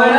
No.